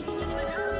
taking it down.